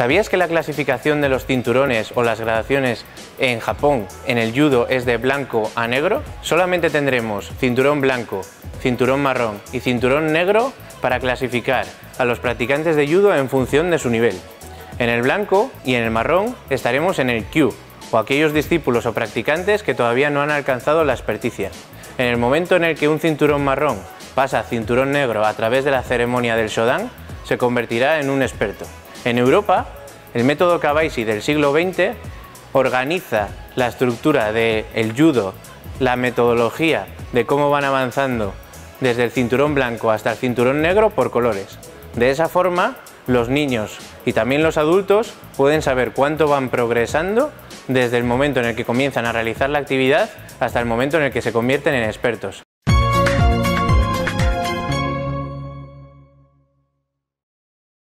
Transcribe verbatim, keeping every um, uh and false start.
¿Sabías que la clasificación de los cinturones o las gradaciones en Japón en el judo es de blanco a negro? Solamente tendremos cinturón blanco, cinturón marrón y cinturón negro para clasificar a los practicantes de judo en función de su nivel. En el blanco y en el marrón estaremos en el Kyu, o aquellos discípulos o practicantes que todavía no han alcanzado la experticia. En el momento en el que un cinturón marrón pasa a cinturón negro a través de la ceremonia del Shodan, se convertirá en un experto. En Europa, el método kawaishi del siglo veinte organiza la estructura del judo, la metodología de cómo van avanzando desde el cinturón blanco hasta el cinturón negro por colores. De esa forma, los niños y también los adultos pueden saber cuánto van progresando desde el momento en el que comienzan a realizar la actividad hasta el momento en el que se convierten en expertos.